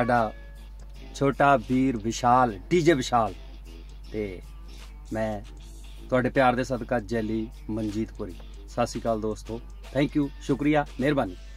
साडा छोटा वीर विशाल डीजे विशाल ते मैं तुहाडे प्यार दे सदका जैली मनजीतपुरी। सत श्री अकाल दोस्तों, थैंक यू, शुक्रिया, मेहरबानी।